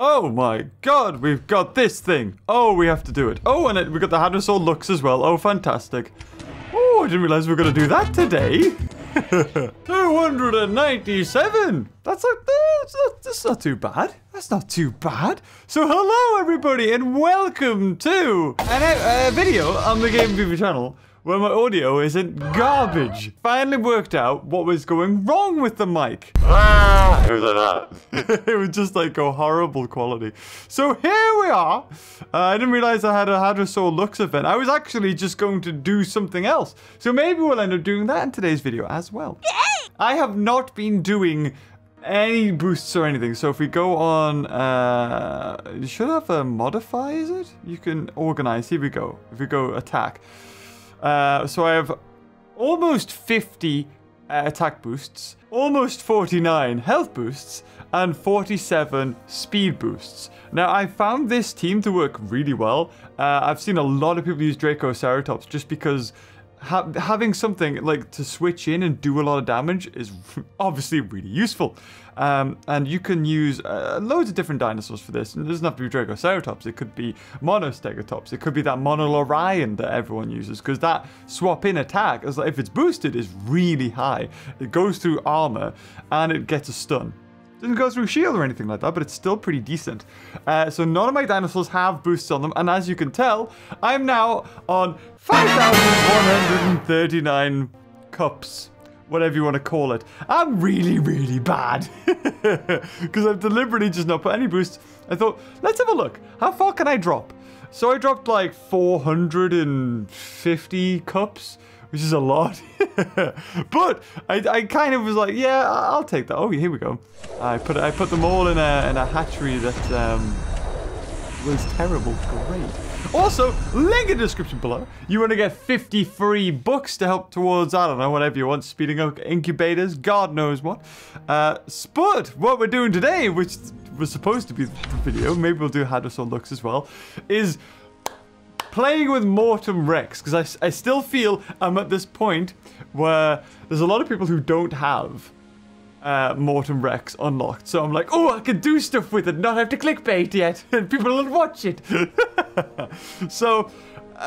Oh my god, we've got this thing. Oh, we have to do it. Oh, and we've got the Hadrosaur Lux as well. Oh, fantastic. Oh, I didn't realize we were going to do that today. 297. That's not too bad. That's not too bad. So hello, everybody, and welcome to a video on the GameBeaver channel where my audio isn't garbage. Finally worked out what was going wrong with the mic. It was just like a horrible quality. So here we are. I didn't realize I had a Hadrosaur Lux event. I was actually just going to do something else. So maybe we'll end up doing that in today's video as well. Yay! I have not been doing any boosts or anything. So if we go on, you should have a modify, is it? You can organize, here we go. If we go attack. So I have almost 50 attack boosts, almost 49 health boosts, and 47 speed boosts. Now, I found this team to work really well. I've seen a lot of people use Dracoceratops just because having something like to switch in and do a lot of damage is obviously really useful. And you can use loads of different dinosaurs for this. And it doesn't have to be Dracoceratops. It could be Monostegatops. It could be that Monolorion that everyone uses, because that swap in attack, if it's boosted, is really high. It goes through armor and it gets a stun. Doesn't go through shield or anything like that, but it's still pretty decent. So none of my dinosaurs have boosts on them, and as you can tell, I'm now on 5,139 cups, whatever you want to call it. I'm really, really bad, because I've deliberately just not put any boosts. I thought, let's have a look. How far can I drop? So I dropped like 450 cups, which is a lot. But I kind of was like, yeah, I'll take that. Oh, here we go. I put them all in a hatchery that was terrible. Great. Also, link in the description below. You want to get 50 free books to help towards, I don't know, whatever you want. Speeding up incubators, God knows what. But what we're doing today, which was supposed to be the video, maybe we'll do Hadrosaur Lux as well, is playing with Mortem Rex, because I still feel I'm at this point where there's a lot of people who don't have Mortem Rex unlocked. So I'm like, oh, I can do stuff with it, not have to clickbait yet, and people will watch it. So,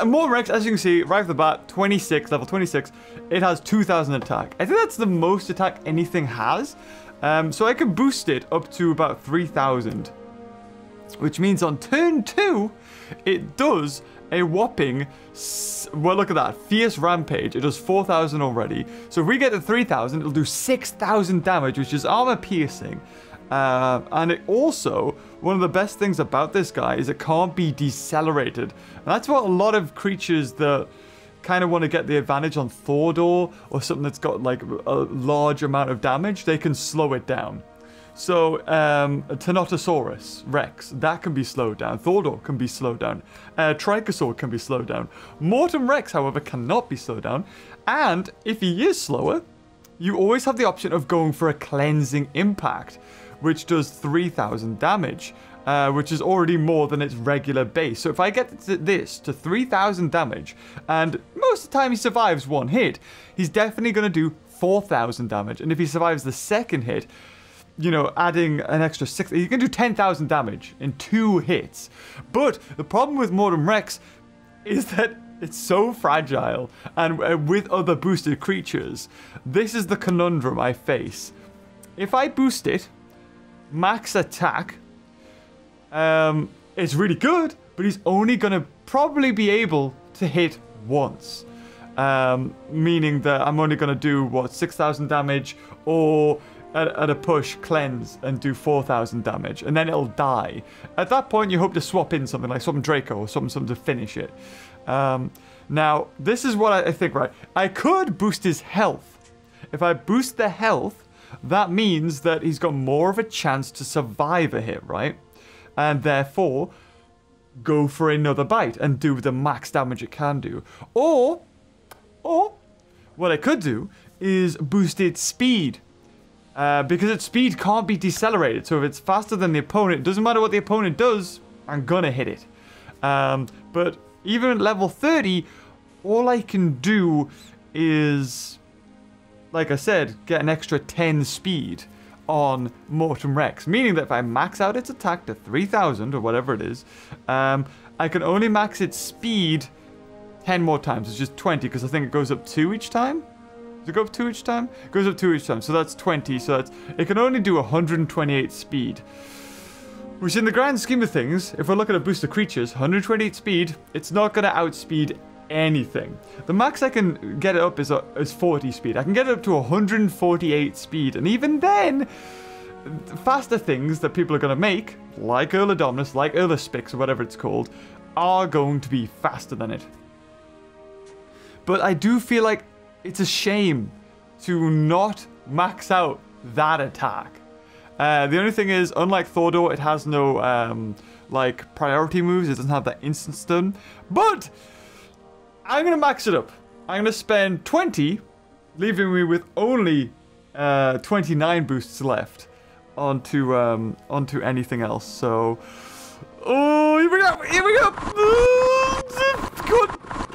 Mortem Rex, as you can see, right off the bat, 26, level 26, it has 2,000 attack. I think that's the most attack anything has. So I can boost it up to about 3,000, which means on turn 2, it does a whopping, well, look at that, Fierce Rampage. It does 4,000 already. So if we get to 3,000, it'll do 6,000 damage, which is armor piercing. And it also, one of the best things about this guy is it can't be decelerated. And that's what a lot of creatures that kind of want to get the advantage on Thordor or something that's got like a large amount of damage, they can slow it down. So, Titanoboa Rex, that can be slowed down. Thordor can be slowed down. Tricosaur can be slowed down. Mortem Rex, however, cannot be slowed down. And if he is slower, you always have the option of going for a Cleansing Impact, which does 3,000 damage, which is already more than its regular base. So if I get this to 3,000 damage, and most of the time he survives one hit, he's definitely going to do 4,000 damage. And if he survives the second hit, you know, adding an extra 6, you can do 10,000 damage in 2 hits. But the problem with Mortem Rex is that it's so fragile, and with other boosted creatures, this is the conundrum I face. If I boost it, max attack, it's really good, but he's only going to probably be able to hit once. Meaning that I'm only going to do, what, 6,000 damage, or at a push, cleanse and do 4,000 damage, and then it'll die. At that point, you hope to swap in something like Draco or something to finish it. Now, this is what I think, right? I could boost his health. If I boost the health, that means that he's got more of a chance to survive a hit, right? And therefore, go for another bite and do the max damage it can do. Or what I could do is boost its speed. Because its speed can't be decelerated, so if it's faster than the opponent, it doesn't matter what the opponent does, I'm gonna hit it. But even at level 30, all I can do is, like I said, get an extra 10 speed on Mortem Rex, meaning that if I max out its attack to 3000 or whatever it is, I can only max its speed 10 more times. It's just 20 because I think it goes up 2 each time. Does it go up 2 each time? It goes up 2 each time, so that's 20. So that's, it can only do 128 speed. Which in the grand scheme of things, if we're looking at booster creatures, 128 speed, it's not going to outspeed anything. The max I can get it up is 40 speed. I can get it up to 148 speed, and even then, faster things that people are going to make, like Erlidominus, like Erlispix, or whatever it's called, are going to be faster than it. But I do feel like it's a shame to not max out that attack. The only thing is, unlike Thordor, it has no, like, priority moves. It doesn't have that instant stun. But I'm going to max it up. I'm going to spend 20, leaving me with only 29 boosts left onto anything else. So, oh, here we go! Here we go! Get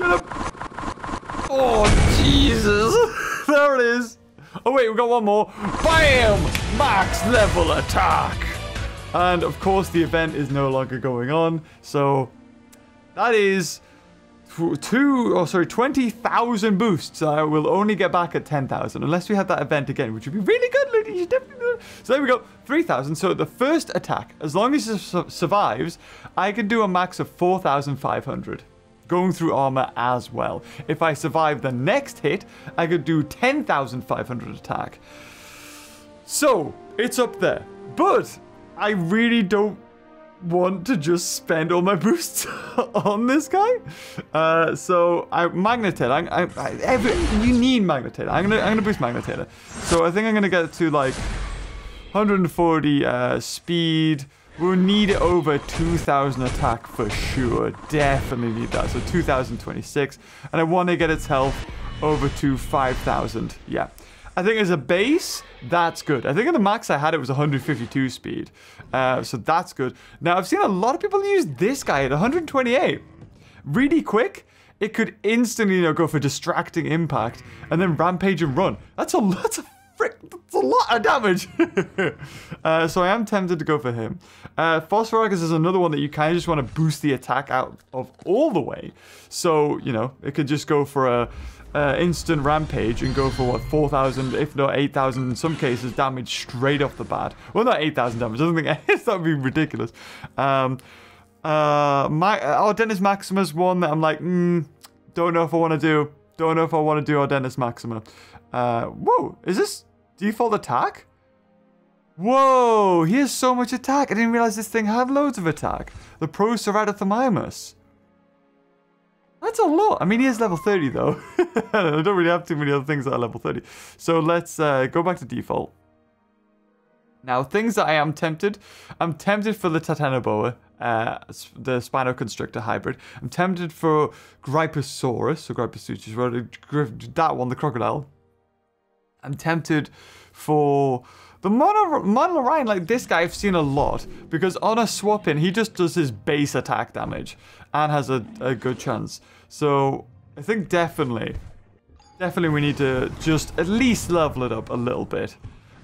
up! Oh, Jesus. There it is. Oh, wait, we've got one more. Bam! Max level attack. And, of course, the event is no longer going on. So, that is 20,000 boosts. I will only get back at 10,000, unless we have that event again, which would be really good, ladies. You definitely do. So, there we go. 3,000. So, the first attack, as long as it survives, I can do a max of 4,500. Going through armor as well. If I survive the next hit, I could do 10,500 attack. So, it's up there. But, I really don't want to just spend all my boosts on this guy. So, Magnetator. You need Magnetator. I'm gonna boost Magnetator. So, I think I'm gonna get to like 140 speed. We'll need over 2,000 attack for sure. Definitely need that. So 2,026. And I want to get its health over to 5,000. Yeah. I think as a base, that's good. I think in the max I had it was 152 speed. So that's good. Now, I've seen a lot of people use this guy at 128. Really quick. It could instantly, you know, go for distracting impact and then rampage and run. That's a lot of damage. So I am tempted to go for him. Phosphoragus is another one that you kind of just want to boost the attack out of all the way. So, you know, it could just go for a instant rampage and go for, what, 4,000, if not 8,000 in some cases, damage straight off the bat. Well, not 8,000 damage. I don't think that would be ridiculous. Dennis Maxima's one that I'm like, don't know if I want to do. Don't know if I want to do Dennis Maxima. Whoa, is this default attack? Whoa, he has so much attack. I didn't realize this thing had loads of attack. The Procerathomimus. That's a lot. I mean, he is level 30, though. I don't really have too many other things that are level 30. So let's go back to default. Now, things that I am tempted. I'm tempted for the Titanoboa, the Spinoconstrictor hybrid. I'm tempted for Gryposaurus, or Gryposuchus, that one, the crocodile. I'm tempted for the Monolorion, like this guy I've seen a lot, because on a swap in, he just does his base attack damage and has a good chance. So I think definitely we need to just at least level it up a little bit.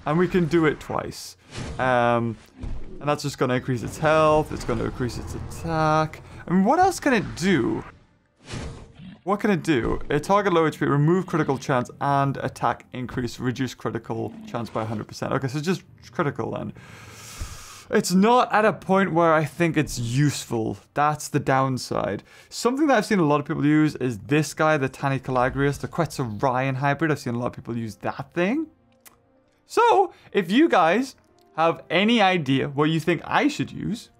And we can do it twice. And that's just going to increase its health, it's going to increase its attack. I mean, what else can it do? What can it do? It target low HP, remove critical chance, and attack increase, reduce critical chance by 100%. Okay, so just critical then. It's not at a point where I think it's useful. That's the downside. Something that I've seen a lot of people use is this guy, the Tani Calagrius, the Quetzalorion hybrid. I've seen a lot of people use that thing. So, if you guys have any idea what you think I should use,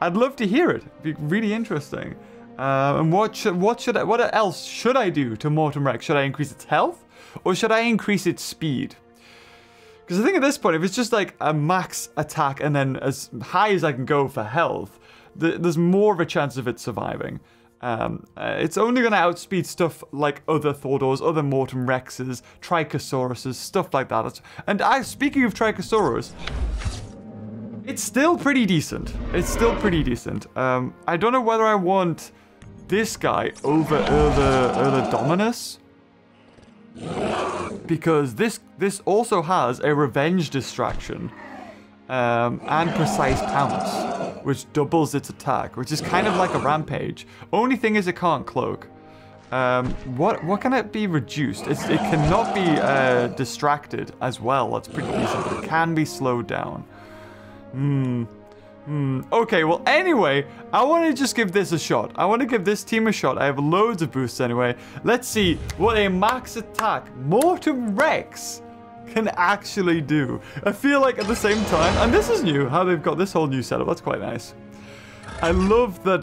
I'd love to hear it. It'd be really interesting. And what else should I do to Mortem Rex? Should I increase its health? Or should I increase its speed? Because I think at this point, if it's just like a max attack and then as high as I can go for health, there's more of a chance of it surviving. It's only going to outspeed stuff like other Thordors, other Mortem Rexes, Tricosauruses, stuff like that. And speaking of Tricosaurus, it's still pretty decent. It's still pretty decent. I don't know whether I want this guy over Erlidominus. because this also has a revenge distraction and precise pounce, which doubles its attack, which is kind of like a rampage. Only thing is it can't cloak. What can it be reduced? It cannot be distracted as well. That's pretty decent, but it can be slowed down. Okay, well, anyway, I want to just give this a shot. I want to give this team a shot. I have loads of boosts anyway. Let's see what a max attack Mortem Rex can actually do. I feel like at the same time, and this is new, how they've got this whole new setup. That's quite nice. I love that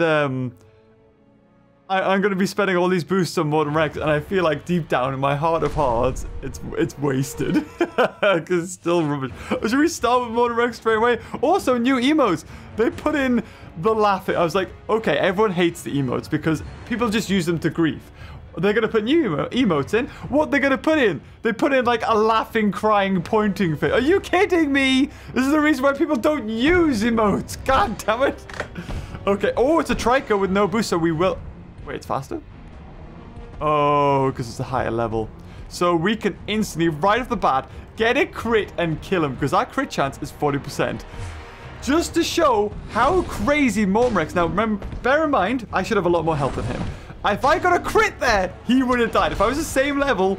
I'm going to be spending all these boosts on Mortem Rex, and I feel like deep down in my heart of hearts, it's wasted. Because it's still rubbish. Should we start with Mortem Rex straight away? Also, new emotes. They put in the laughing. I was like, okay, everyone hates the emotes because people just use them to grief. They're going to put new emotes in? What they're going to put in? They put in like a laughing, crying, pointing face. Are you kidding me? This is the reason why people don't use emotes. God damn it. Okay. Oh, it's a Trico with no boost, so we will... Wait, it's faster? Oh, because it's a higher level. So we can instantly, right off the bat, get a crit and kill him, because our crit chance is 40%. Just to show how crazy Mortem Rex... Now, remember, bear in mind, I should have a lot more health than him. If I got a crit there, he would have died. If I was the same level,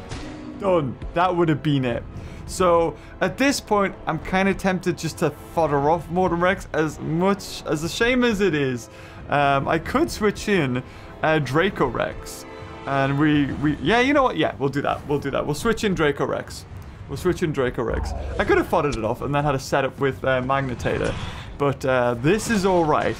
done. That would have been it. So, at this point, I'm kind of tempted just to fodder off Mortem Rex, as much as a shame as it is. I could switch in... Dracorex, and yeah, you know what, yeah, we'll do that, we'll switch in Dracorex, I could have foddered it off and then had a setup with Magnetator, but this is alright,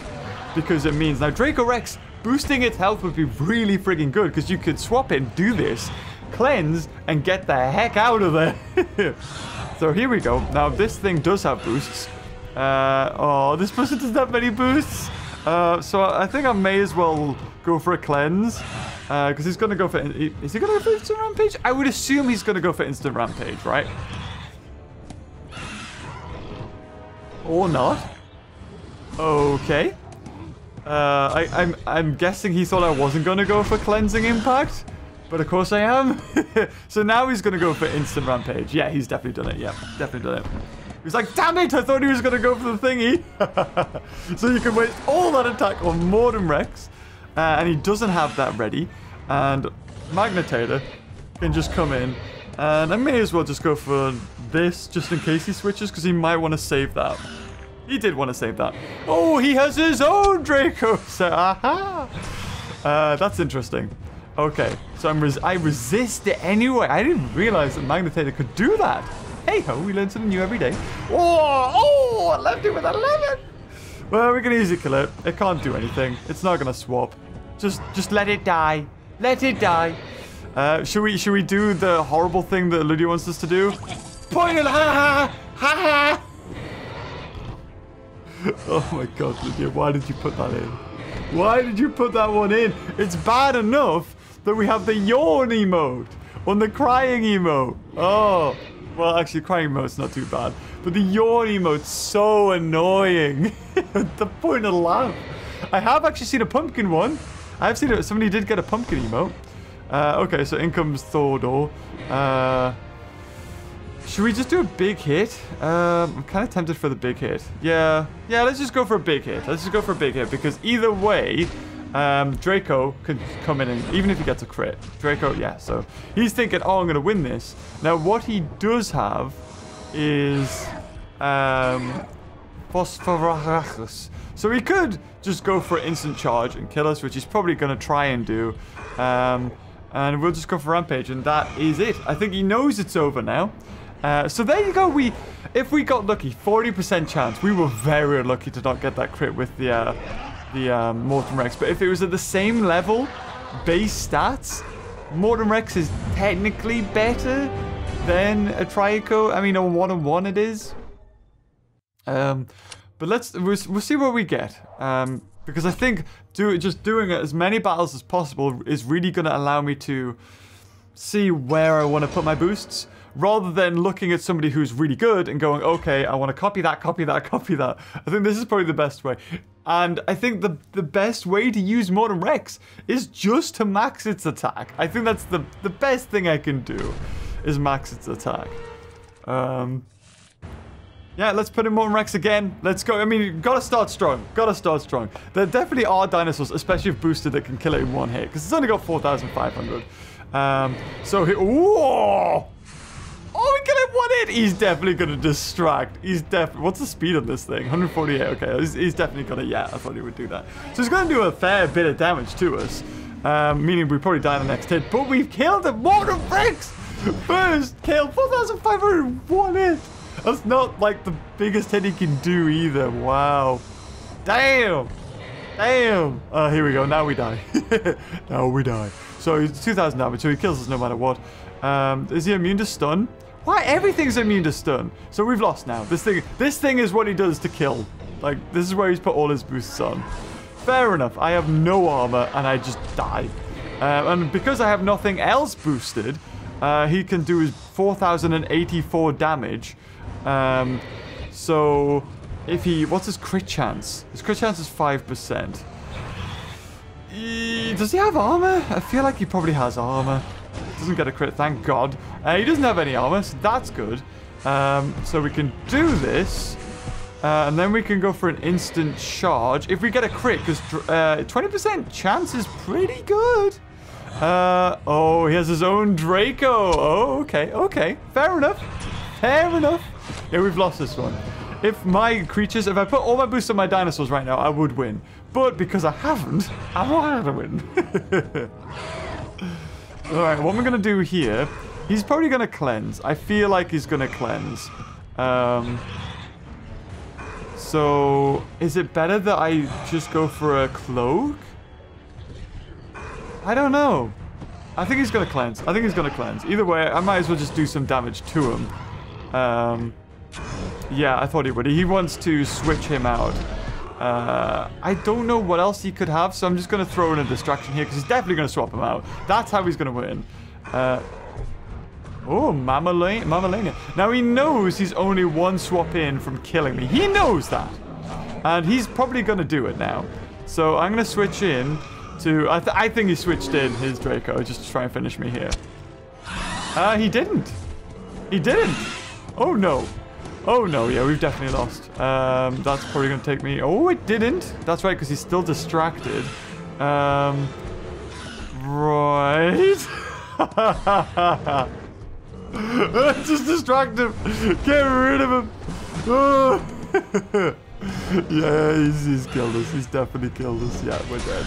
because it means, now Dracorex, boosting its health would be really friggin' good, because you could swap in, do this, cleanse, and get the heck out of there. So here we go, now this thing does have boosts, oh, this person doesn't have many boosts. So I think I may as well go for a cleanse, because he's going to go for... Is he going to go for instant rampage? I would assume he's going to go for instant rampage, right? Or not. Okay. I'm guessing he thought I wasn't going to go for cleansing impact, but of course I am. So now he's going to go for instant rampage. Yeah, he's definitely done it. Yeah, definitely done it. He was like, damn it, I thought he was going to go for the thingy. So you can waste all that attack on Mortem Rex. And he doesn't have that ready. And Magnetator can just come in. And I may as well just go for this, just in case he switches, because he might want to save that. He did want to save that. Oh, he has his own Draco. So, aha. That's interesting. Okay, so I resist it anyway. I didn't realize that Magnetator could do that. Hey-ho, we learn something new every day. Oh, I left it with 11. Well, we can easily kill it. It can't do anything. It's not going to swap. Just let it die. Let it die. Should we do the horrible thing that Lydia wants us to do? Point it! Ha-ha! Ha-ha! Oh my god, Lydia, why did you put that in? Why did you put that one in? It's bad enough that we have the yawn emote on the crying emote. Oh... Well, actually, crying emote's not too bad. But the yawn emote's so annoying. The point of laugh. I have actually seen a pumpkin one. I have seen it. Somebody did get a pumpkin emote. Okay, so in comes Thordor. Should we just do a big hit? I'm kind of tempted for the big hit. Yeah. Yeah, let's just go for a big hit. Let's just go for a big hit. Because either way, Draco could come in, and even if he gets a crit, Draco, yeah, so he's thinking, oh, I'm going to win this. Now, what he does have is Phosphoragus. So he could just go for instant charge and kill us, which he's probably going to try and do. And we'll just go for rampage, and that is it. I think he knows it's over now. So there you go. If we got lucky, 40% chance. We were very lucky to not get that crit with the... Mortem Rex, but if it was at the same level, base stats, Mortem Rex is technically better than a Trico. I mean, on one-on-one it is. But we'll see what we get, because I think just doing as many battles as possible is really going to allow me to see where I want to put my boosts, rather than looking at somebody who's really good and going, okay, I want to copy that, copy that, copy that. I think this is probably the best way. And I think the best way to use Mortem Rex is just to max its attack. I think that's the best thing I can do. is max its attack. Yeah, let's put in Mortem Rex again. Let's go. I mean, you gotta start strong. Gotta start strong. There definitely are dinosaurs, especially if boosted, that can kill it in one hit. Because it's only got 4,500. So here... Ooh! Oh, we kill him one hit! He's definitely gonna distract. He's definitely... What's the speed on this thing? 148. Okay, he's definitely gonna... Yeah, I thought he would do that. So he's gonna do a fair bit of damage to us. Meaning we probably die in the next hit. But we've killed him! Mortem Rex! First kill! 4,501 hit! That's not, like, the biggest hit he can do either. Wow. Damn! Damn! Here we go. Now we die. Now we die. So, it's 2,000 damage, so he kills us no matter what. Is he immune to stun? Why? Everything's immune to stun. So, we've lost now. This thing is what he does to kill. Like, this is where he's put all his boosts on. Fair enough. I have no armor, and I just die. And because I have nothing else boosted, he can do his 4,084 damage. So if he, what's his crit chance? His crit chance is 5%. Does he have armor? I feel like he probably has armor. Doesn't get a crit, thank God. He doesn't have any armor, so that's good. So we can do this, and then we can go for an instant charge. If we get a crit, because 20% chance is pretty good. Oh, he has his own Draco. Oh, okay, okay, fair enough. Fair enough. Yeah, we've lost this one. If I put all my boosts on my dinosaurs right now, I would win. But because I haven't, I'm not gonna win. Alright, what am I gonna do here? He's probably gonna cleanse. I feel like he's gonna cleanse. So, is it better that I just go for a cloak? I don't know. I think he's gonna cleanse. I think he's gonna cleanse. Either way, I might as well just do some damage to him. Yeah, I thought he would. He wants to switch him out. I don't know what else he could have, so I'm just going to throw in a distraction here, because he's definitely going to swap him out. That's how he's going to win. Oh, Mammolania. Now, he knows he's only one swap in from killing me. He knows that. And he's probably going to do it now. So, I'm going to switch in to... I think he switched in his Draco just to try and finish me here. He didn't. He didn't. Oh, no. Oh, no. Yeah, we've definitely lost. That's probably going to take me... Oh, it didn't. That's right, because he's still distracted. Right. Just distract him. Get rid of him. Oh. Yeah, he's killed us. He's definitely killed us. Yeah, we're dead.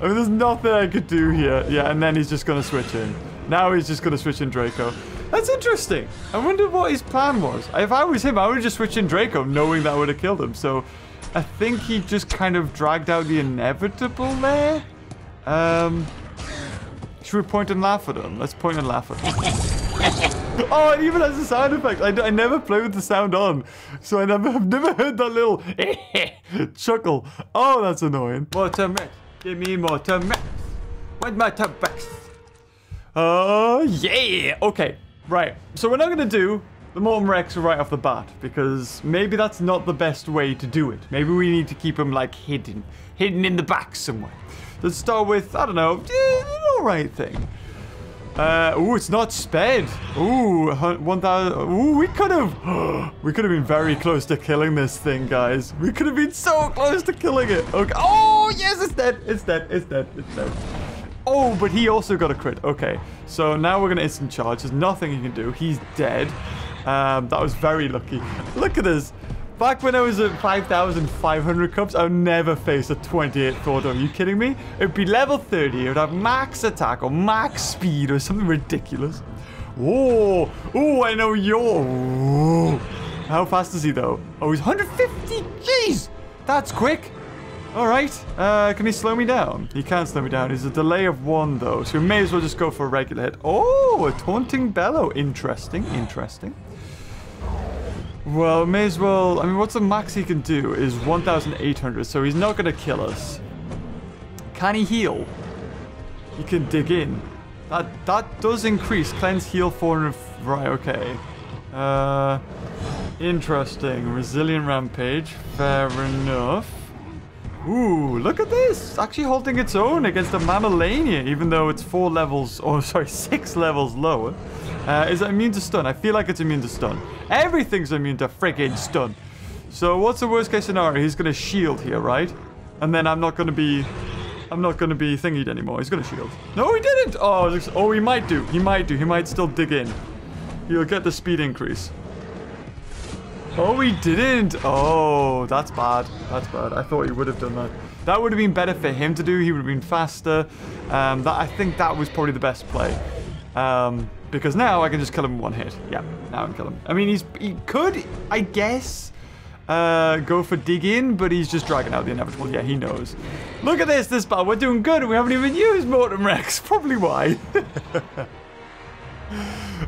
I mean, there's nothing I could do here. Yeah, and then he's just going to switch in. Now he's just going to switch in Draco. That's interesting. I wonder what his plan was. If I was him, I would just switch in Draco, knowing that would have killed him. So I think he just kind of dragged out the inevitable there. Should we point and laugh at him? Let's point and laugh at him. Oh, it even has a sound effect. I never play with the sound on. So I've never heard that little chuckle. Oh, that's annoying. Mortem Rex. Give me Mortem Rex. Where's my Mortem Rex? Yeah. Okay. Right, so we're not going to do the Mortem Rex right off the bat, because maybe that's not the best way to do it. Maybe we need to keep him, like, hidden in the back somewhere. Let's start with, I don't know, an alright thing. Ooh, it's not sped. Ooh, 1,000. Ooh, we could have been very close to killing this thing, guys. We could have been so close to killing it. Okay. Oh, yes, it's dead. It's dead. It's dead. It's dead. Oh, but he also got a crit. Okay, so now we're going to instant charge. There's nothing he can do. He's dead. That was very lucky. Look at this. Back when I was at 5,500 cups, I would never face a 28 Thordor. Are you kidding me? It would be level 30. It would have max attack or max speed or something ridiculous. Whoa. Oh, I know you're... How fast is he, though? Oh, he's 150. Jeez. That's quick. All right, can he slow me down? He can't slow me down. He's a delay of 1, though, so we may as well just go for a regular hit. Oh, a taunting bellow. Interesting, interesting. Well, may as well... I mean, what's the max he can do is 1,800, so he's not going to kill us. Can he heal? He can dig in. That does increase. Cleanse, heal, 400... Right, okay. Interesting. Resilient Rampage. Fair enough. Ooh, look at this. It's actually holding its own against the Mammolania, even though it's 6 levels lower. Is it immune to stun? I feel like it's immune to stun. Everything's immune to freaking stun. So what's the worst case scenario? He's going to shield here, right? And then I'm not going to be thingied anymore. He's going to shield. No, he didn't. Oh, he might do. He might do. He might still dig in. He'll get the speed increase. Oh, he didn't. Oh, that's bad. That's bad. I thought he would have done that. That would have been better for him to do. He would have been faster. I think that was probably the best play. Because now I can just kill him in one hit. Yeah, now I can kill him. I mean, he could, I guess, go for dig in, but he's just dragging out the inevitable. Yeah, he knows. Look at this battle. We're doing good. We haven't even used Mortem Rex. Probably why.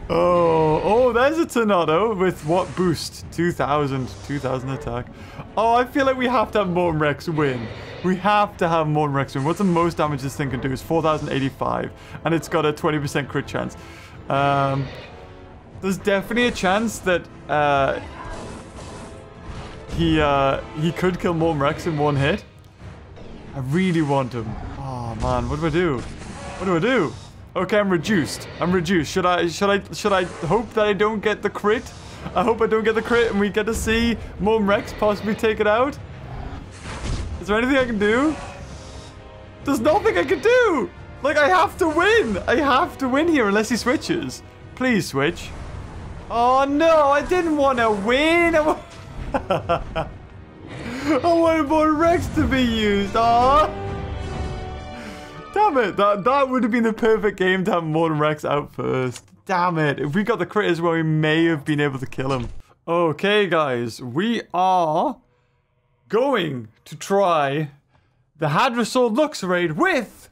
Oh, there's a Tornado with what boost? 2,000 attack. Oh, I feel like we have to have Mortem Rex win. We have to have Mortem Rex win. What's the most damage this thing can do? It's 4,085, and it's got a 20% crit chance. There's definitely a chance that he could kill Mortem Rex in one hit. I really want him. Oh man, what do I do? What do I do? Okay, I'm reduced. I'm reduced. Should I hope that I don't get the crit? I hope I don't get the crit and we get to see Mortem Rex possibly take it out. Is there anything I can do? There's nothing I can do. Like, I have to win. I have to win here unless he switches. Please switch. Oh no, I didn't want to win. I wanted Mortem Rex to be used. Aww. Damn it, that would have been the perfect game to have Mortem Rex out first. Damn it, if we got the crit as well, we may have been able to kill him. Okay, guys, we are going to try the Hadrosaur Lux raid with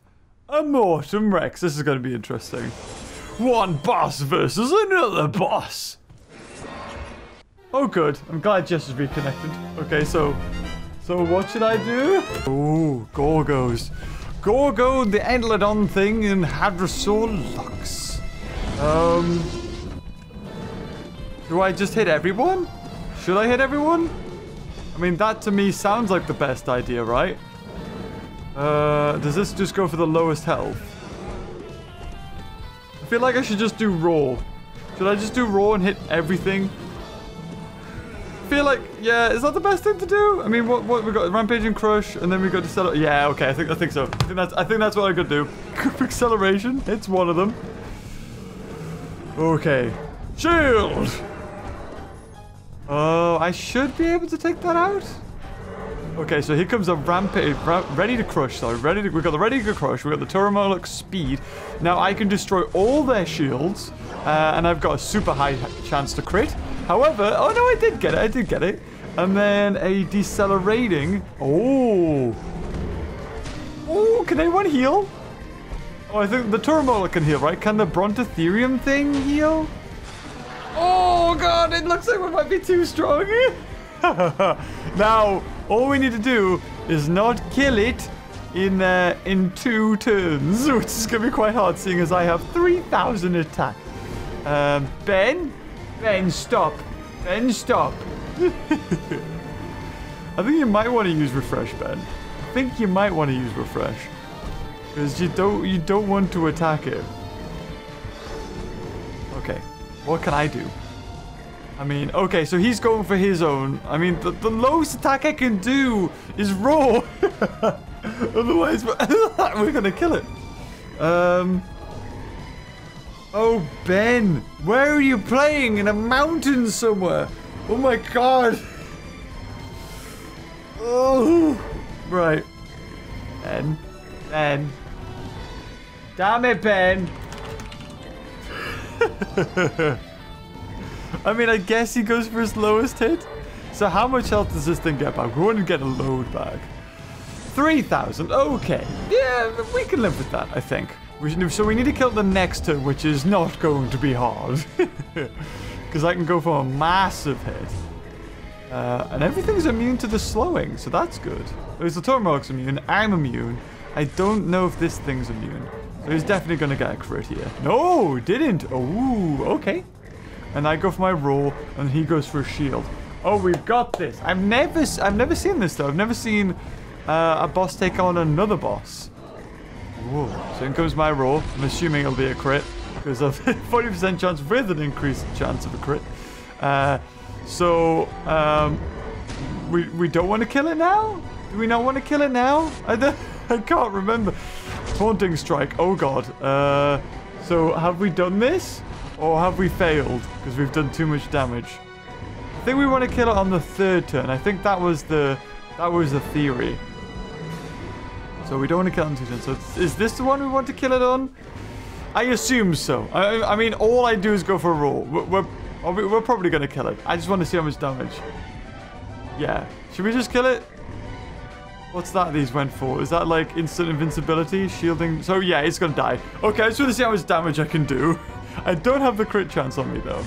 a Mortem Rex. This is going to be interesting. One boss versus another boss. Oh, good. I'm glad Jess is reconnected. Okay, so what should I do? Ooh, Gorgos. Gorgo, the Entledon thing, and Hadrosaur Lux. Do I just hit everyone? Should I hit everyone? I mean, that to me sounds like the best idea, right? Does this just go for the lowest health? I feel like I should just do raw. Should I just do raw and hit everything? Feel like, yeah, is that the best thing to do? I mean, what we got? Rampage and Crush, and then we got to set up. Yeah, okay, I think so. I think that's what I could do. Acceleration, it's one of them. Okay, shield. Oh, I should be able to take that out. Okay, so here comes a rampage, ready to crush. Sorry, we got the ready to crush. We got the Turumolux speed. Now I can destroy all their shields, and I've got a super high chance to crit. However, oh no, I did get it. And then a decelerating. Oh. Oh, can anyone heal? Oh, I think the Turumolux can heal, right? Can the Brontotherium thing heal? Oh god, it looks like we might be too strong. Now, all we need to do is not kill it in 2 turns, which is going to be quite hard, seeing as I have 3,000 attack. Ben, stop. Ben, stop. I think you might want to use refresh, Ben. I think you might want to use refresh. Because you don't want to attack it. Okay. What can I do? I mean, okay, so he's going for his own. I mean, the lowest attack I can do is raw. Otherwise, we're going to kill it. Oh, Ben, where are you playing? In a mountain somewhere. Oh, my God. Oh, right. Ben. Damn it, Ben. I mean, I guess he goes for his lowest hit. So how much health does this thing get back? We want to get a load back. 3,000. Okay. Yeah, we can live with that, I think. So we need to kill the next turn, which is not going to be hard. Because I can go for a massive hit. And everything's immune to the slowing, so that's good. At least the Turumolux immune. I'm immune. I don't know if this thing's immune. So he's definitely going to get a crit here. No, didn't. Oh, okay. And I go for my roll, and he goes for a shield. Oh, we've got this. I've never seen this, though. I've never seen a boss take on another boss. Whoa. So in comes my roll. I'm assuming it'll be a crit. There's a 40% chance with an increased chance of a crit. We don't want to kill it now? Do we not want to kill it now? I can't remember. Taunting strike. Oh god. So have we done this? Or have we failed? Because we've done too much damage. I think we want to kill it on the third turn. I think that was the theory. So we don't want to kill it on two turns. So is this the one we want to kill it on? I assume so. I mean, all I do is go for a roll. We're probably going to kill it. I just want to see how much damage. Yeah. Should we just kill it? What's that these went for? Is that like instant invincibility? Shielding? So yeah, it's going to die. Okay, I just want to see how much damage I can do. I don't have the crit chance on me though.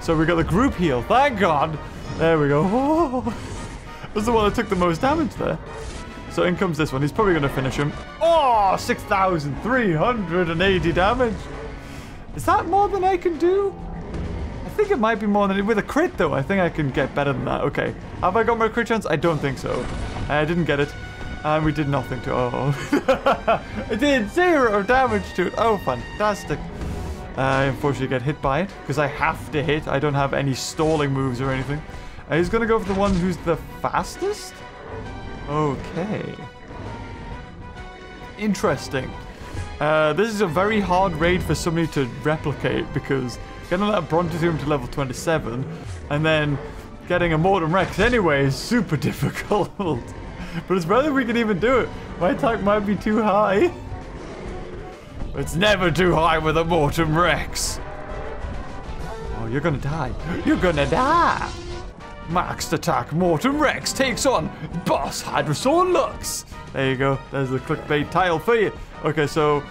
So we got the group heal. Thank God. There we go. Oh, that's the one that took the most damage there. So in comes this one. He's probably going to finish him. Oh, 6,380 damage. Is that more than I can do? I think it might be more than it. With a crit though, I think I can get better than that. Okay. Have I got my crit chance? I don't think so. I didn't get it. And we did nothing to it. Oh. I did 0 damage to it. Oh, fantastic. I unfortunately get hit by it because I have to hit. I don't have any stalling moves or anything. He's going to go for the one who's the fastest? Okay. Interesting. This is a very hard raid for somebody to replicate because getting that Brontotherium to level 27 and then getting a Mortem Rex anyway is super difficult. But it's whether we can even do it. My attack might be too high. It's never too high with a Mortem Rex. Oh, you're gonna die. You're gonna die. Maxed attack Mortem Rex takes on boss Hadrosaur Lux. There you go. There's the clickbait tile for you. Okay, so,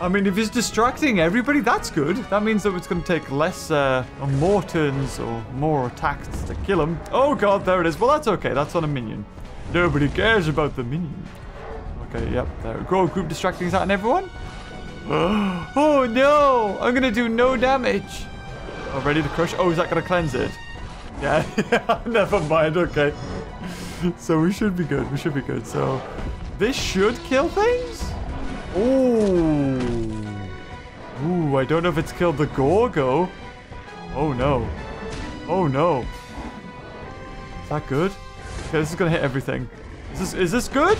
I mean, if it's distracting everybody, that's good. That means that it's gonna take less more turns or more attacks to kill him. Oh God, there it is. Well, that's okay. That's on a minion. Nobody cares about the minion. Okay, yep. There we go. Group distracting is that on everyone? Oh no! I'm gonna do no damage. Oh, ready to crush? Oh, is that gonna cleanse it? Yeah, yeah, never mind, okay. So we should be good, So this should kill things? Ooh. Ooh, I don't know if it's killed the Gorgo. Oh no. Oh no. Is that good? Okay, this is gonna hit everything. Is this good?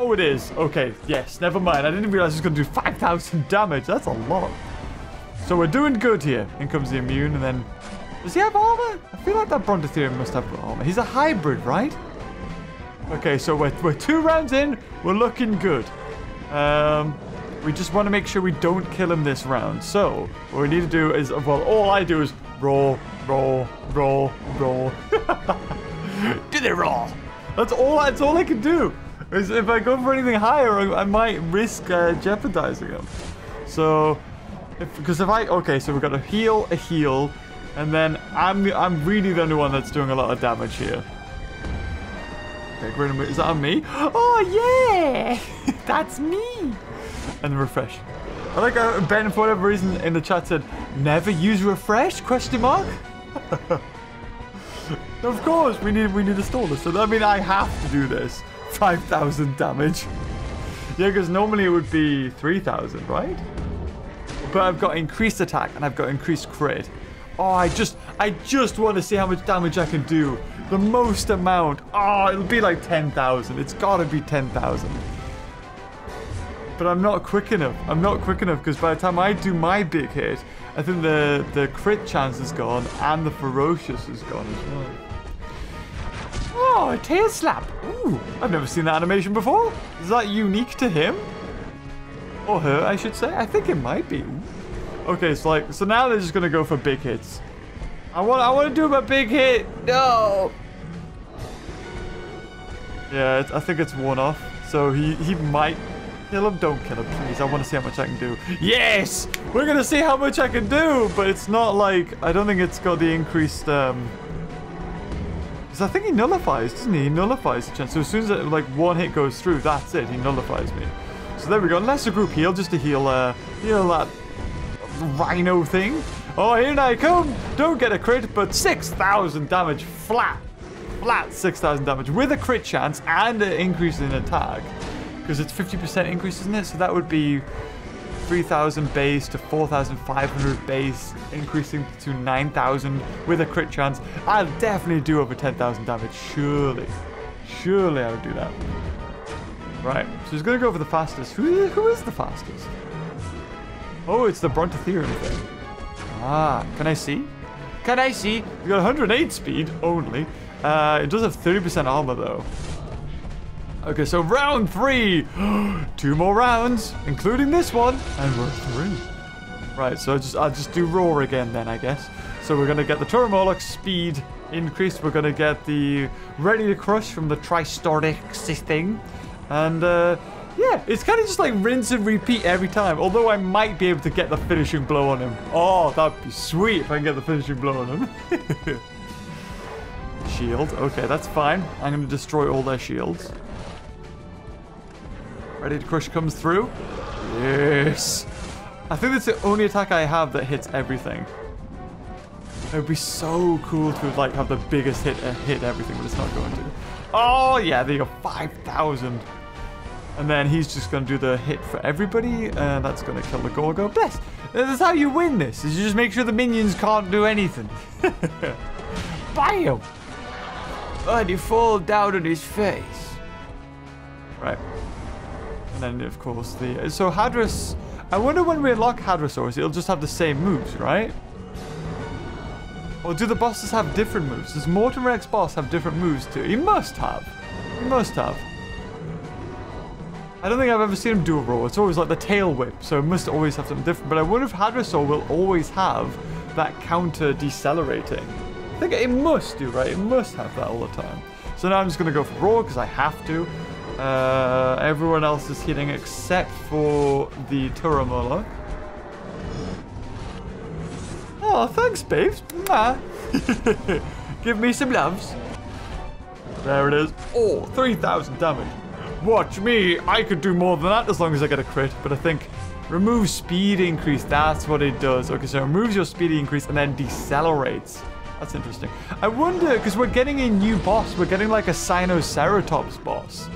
Oh, it is. Okay, yes, never mind. I didn't realize it was going to do 5,000 damage. That's a lot. So we're doing good here. In comes the immune, and then... Does he have armor? I feel like that Brontotherium must have armor. He's a hybrid, right? Okay, so we're 2 rounds in. We're looking good. We just want to make sure we don't kill him this round. So, what we need to do is... Well, all I do is roll, roll, roll, roll. Did it roll? That's all I can do. If I go for anything higher, I might risk jeopardizing him. So, because if I... Okay, so we've got a heal, and then I'm really the only one that's doing a lot of damage here. Okay, great. Is that on me? Oh, yeah! That's me! And refresh. I like how Ben, for whatever reason, in the chat said, never use refresh, ? Of course, we need to stall this. So, I mean, I have to do this. 5,000 damage. Yeah, because normally it would be 3,000, right? But I've got increased attack and I've got increased crit. Oh, I just want to see how much damage I can do. The most amount. Oh, it'll be like 10,000. It's got to be 10,000. But I'm not quick enough. Because by the time I do my big hit, I think the crit chance is gone and the ferocious is gone as well. Oh, a tail slap. Ooh, I've never seen that animation before. Is that unique to him? Or her, I should say. I think it might be. Ooh. Okay, so like, so now they're just going to go for big hits. I want to do my big hit. No. Yeah, I think it's worn off. So he might kill him. Don't kill him, please. I want to see how much I can do. Yes! We're going to see how much I can do. But it's not like, I don't think it's got the increased... I think he nullifies, doesn't he? He nullifies the chance. So as soon as like one hit goes through, that's it. He nullifies me. So there we go. Unless a group heal, just to heal that rhino thing. Oh, here I come. Don't get a crit, but 6,000 damage flat. Flat 6,000 damage with a crit chance and an increase in attack. Because it's 50% increase, isn't it? So that would be 3,000 base to 4,500 base, increasing to 9,000 with a crit chance. I'll definitely do over 10,000 damage, surely. Surely I would do that. Right, so he's going to go for the fastest. Who is the fastest? Oh, it's the Brontotherium thing. Ah, can I see? Can I see? He's got 108 speed only. It does have 30% armor, though. Okay, so round three. 2 more rounds, including this one, and we're through. Right, so I'll just do roar again then, I guess. So we're going to get the Turumolux speed increased. We're going to get the ready to crush from the Tricosaurus thing. And, yeah, it's kind of just like rinse and repeat every time. Although I might be able to get the finishing blow on him. Oh, that'd be sweet if I can get the finishing blow on him. Shield. Okay, that's fine. I'm going to destroy all their shields. Ready to crush comes through. Yes. I think that's the only attack I have that hits everything. It would be so cool to like have the biggest hit hit everything, but it's not going to. Oh, yeah, there you go. 5,000. And then he's just going to do the hit for everybody. And that's going to kill the Gorgo. Bless. That's how you win this. Is you just make sure the minions can't do anything. Bam. And he falls down on his face. Right. And then, of course, the... So, Hadros... I wonder when we unlock Hadrosaurus, it'll just have the same moves, right? Or do the bosses have different moves? Does Mortem Rex boss have different moves too? He must have. He must have. I don't think I've ever seen him do a roar. It's always like the tail whip, so it must always have something different. But I wonder if Hadrosaur will always have that counter decelerating. I think it must do, right? It must have that all the time. So now I'm just going to go for roar because I have to. Everyone else is hitting except for the Turumolux. Oh, thanks, babes. Give me some loves. There it is. Oh, 3,000 damage. Watch me. I could do more than that as long as I get a crit. But I think remove speed increase. That's what it does. Okay, so it removes your speed increase and then decelerates. That's interesting. I wonder, because we're getting a new boss. We're getting like a Sinoceratops boss.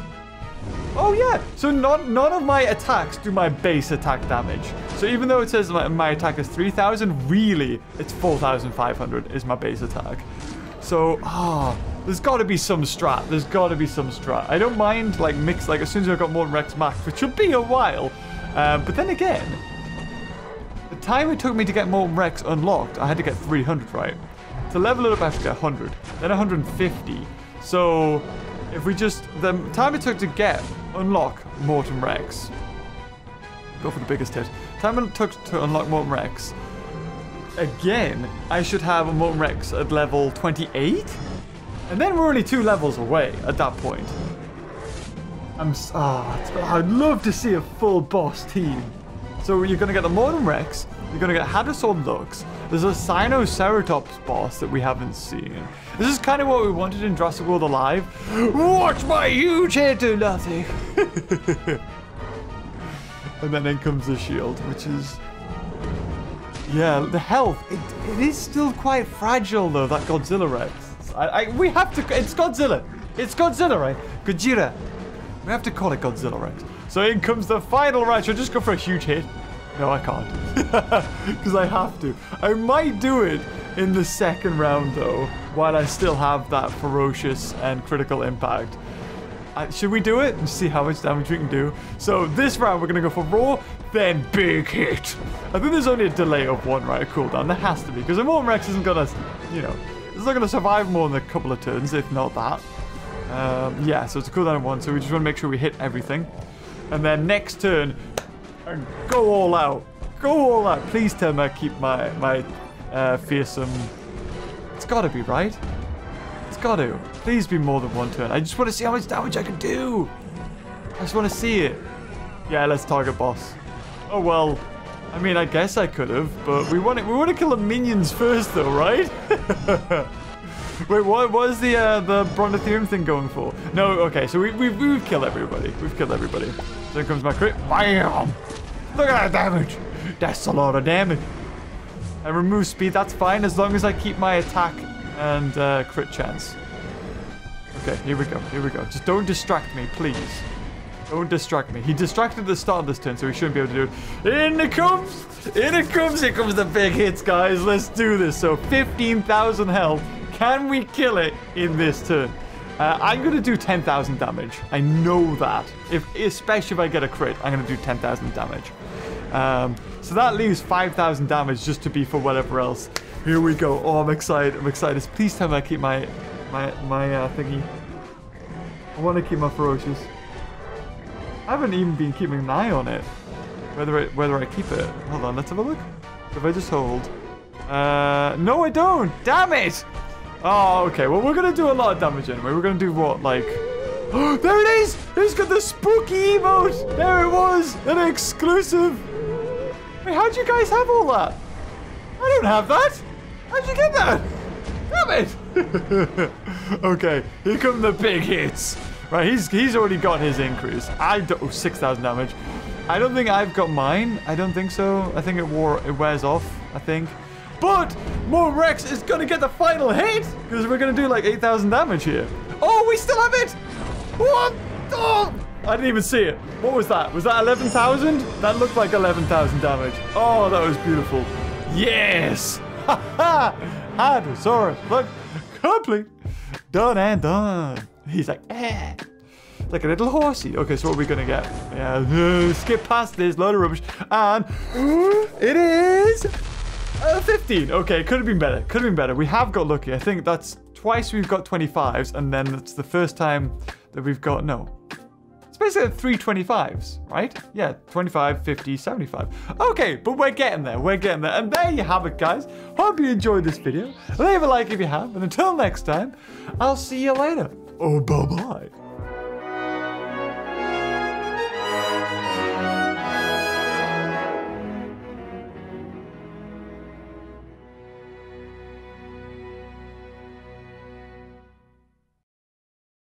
Oh, yeah. So none of my attacks do my base attack damage. So even though it says my attack is 3,000, really, it's 4,500 is my base attack. So, there's got to be some strat. There's got to be some strat. I don't mind, like, mix, like, as soon as I've got Mortem Rex max, which will be a while. But then again, the time it took me to get Mortem Rex unlocked, I had to get 300, right? To level it up, I have to get 100. Then 150. So, if we just... The time it took to get... Unlock Mortem Rex. Go for the biggest hit. Time it took to unlock Mortem Rex. Again, I should have a Mortem Rex at level 28? And then we're only 2 levels away at that point. I'd love to see a full boss team. So you're going to get the Mortem Rex. You're going to get Hadrosaur Lux. There's a Sinoceratops boss that we haven't seen. This is kind of what we wanted in Jurassic World Alive. Watch my huge head do nothing. And then in comes the shield, which is... Yeah, the health. It is still quite fragile, though, that Godzilla Rex. We have to... It's Godzilla. It's Godzilla, right? Gojira. We have to call it Godzilla Rex. So in comes the final round. Should I just go for a huge hit? No, I can't. Because I have to. I might do it in the second round, though, while I still have that ferocious and critical impact. Should we do it and see how much damage we can do? So this round, we're going to go for roar, then big hit. I think there's only a delay of 1 round cooldown. There has to be, because the Mortem Rex isn't going to, you know, it's not going to survive more than a couple of turns, if not that. Yeah, so it's a cooldown of 1, so we just want to make sure we hit everything. And then next turn... And go all out. Go all out. Please tell me I keep my fearsome... It's got to be, right? It's got to. Please be more than 1 turn. I just want to see how much damage I can do. I just want to see it. Yeah, let's target boss. Oh, well. I mean, I guess I could have, but we want to kill the minions first, though, right? Wait, what was the Brontotherium thing going for? No, okay, so we've killed everybody. We've killed everybody. So here comes my crit. Bam! Look at that damage. That's a lot of damage. I remove speed. That's fine as long as I keep my attack and crit chance. Okay, here we go. Just don't distract me, please. Don't distract me. He distracted the start of this turn, so he shouldn't be able to do it. In it comes! In it comes! Here comes the big hits, guys. Let's do this. So 15,000 health. Can we kill it in this turn? I'm going to do 10,000 damage. I know that. Especially if I get a crit, I'm going to do 10,000 damage. So that leaves 5,000 damage just to be for whatever else. Here we go. Oh, I'm excited. I'm excited. Please tell me I keep my thingy. I want to keep my ferocious. I haven't even been keeping an eye on it. Whether I keep it. Hold on, let's have a look. If I just hold. No, I don't. Damn it. Oh, okay. Well, we're going to do a lot of damage anyway. We're going to do what, like... Oh, there it is! It's got the spooky emote! There it was! An exclusive! Wait, how'd you guys have all that? I don't have that! How'd you get that? Damn it! Okay, here come the big hits. Right, he's already got his increase. I don't... Oh, 6,000 damage. I don't think I've got mine. I don't think so. I think it wears off, I think. But Mortem Rex is going to get the final hit because we're going to do like 8,000 damage here. Oh, we still have it! What? Oh! I didn't even see it. What was that? Was that 11,000? That looked like 11,000 damage. Oh, that was beautiful. Yes! Ha ha! Hadrosaurus, look. Complete. Done and done. He's like, eh. Like a little horsey. Okay, so what are we gonna get? Yeah, skip past this load of rubbish. And it is 15. Okay, could have been better. Could have been better. We have got lucky. I think that's twice we've got 25s, and then it's the first time that we've got no. It's basically 3 25s, right? Yeah, 25, 50, 75. Okay, but we're getting there. We're getting there. And there you have it, guys. Hope you enjoyed this video. Leave a like if you have. And until next time, I'll see you later. Oh, bye-bye.